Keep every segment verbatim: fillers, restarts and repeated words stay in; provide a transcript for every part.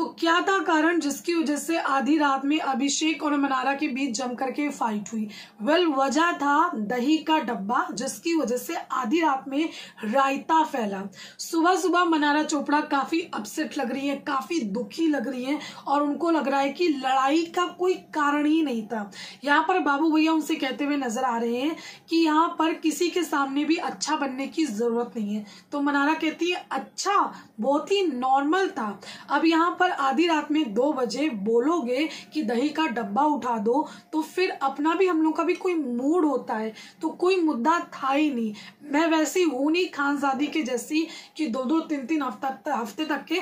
तो क्या था कारण जिसकी वजह से आधी रात में अभिषेक और मन्नारा के बीच जमकर के फाइट हुई? वेल वजह था दही का डब्बा, जिसकी वजह से आधी रात में रायता फैला। सुबह सुबह मन्नारा चोपड़ा काफी अपसेट लग रही है, काफी दुखी लग रही है और उनको लग रहा है कि लड़ाई का कोई कारण ही नहीं था। यहाँ पर बाबू भैया उनसे कहते हुए नजर आ रहे हैं कि यहाँ पर किसी के सामने भी अच्छा बनने की जरूरत नहीं है। तो मन्नारा कहती है अच्छा बहुत ही नॉर्मल था। अब यहाँ पर आधी रात में दो बजे बोलोगे कि दही का डब्बा उठा दो तो फिर अपना भी, हम लोग का भी कोई मूड होता है। तो कोई मुद्दा था ही नहीं। मैं वैसी हूं नहीं खानजादी के जैसी कि दो दो तीन तीन हफ्ता हफ्ते तक के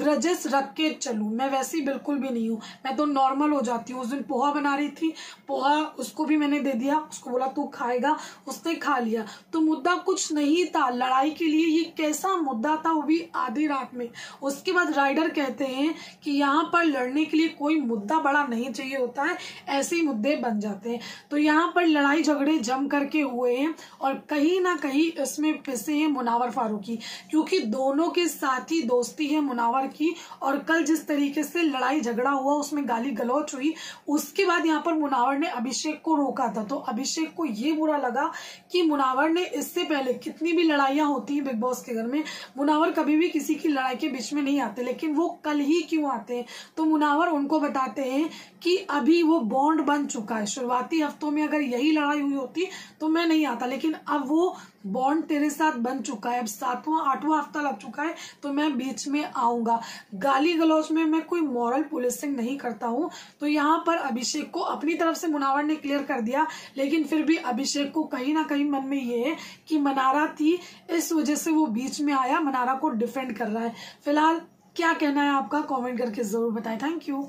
ग्रजेस रख के चलूं। मैं वैसी बिल्कुल भी नहीं हूँ, मैं तो नॉर्मल हो जाती हूँ। उस दिन पोहा बना रही थी, पोहा उसको भी मैंने दे दिया, उसको बोला तू खाएगा, उसने खा लिया। तो मुद्दा कुछ नहीं था लड़ाई के लिए। ये कैसा मुद्दा था वो भी आधी रात में। उसके बाद राइडर कहते हैं कि यहाँ पर लड़ने के लिए कोई मुद्दा बड़ा नहीं चाहिए होता है, ऐसे ही मुद्दे बन जाते हैं। तो यहाँ पर लड़ाई झगड़े जम करके हुए हैं और कहीं ना कहीं इसमें पिसे हैं मुनव्वर फारूकी, क्योंकि दोनों के साथ ही दोस्ती है मुनव्वर की। और कल जिस तरीके से लड़ाई झगड़ा हुआ उसमें गाली गलौच हुई, उसके बाद यहाँ पर मुनव्वर ने अभिषेक को रोका था। तो अभिषेक को ये बुरा लगा कि मुनव्वर ने इससे पहले कितनी भी लड़ाइयां होती हैं बिग बॉस के घर में, मुनव्वर कभी भी किसी की लड़ाई के बीच में नहीं आते, लेकिन वो कल ही क्यों आते हैं? तो मुनव्वर उनको बताते हैं कि अभी वो बॉन्ड बन चुका है, शुरुआती हफ्तों में अगर यही लड़ाई हुई होती तो मैं नहीं आता, लेकिन अब वो बॉन्ड तेरे साथ बन चुका है, अब सातवां आठवां हफ्ता लग चुका है तो मैं बीच में आऊंगा। गाली गलौज में मैं कोई मॉरल पुलिसिंग नहीं करता हूँ। तो यहाँ पर अभिषेक को अपनी तरफ से मुनव्वर ने क्लियर कर दिया, लेकिन फिर भी अभिषेक को कहीं ना कहीं मन में ये है कि मन्नारा थी, इस वजह से वो बीच में आया, मन्नारा को डिफेंड कर रहा है। फिलहाल क्या कहना है आपका, कमेंट करके जरूर बताएं। Thank you.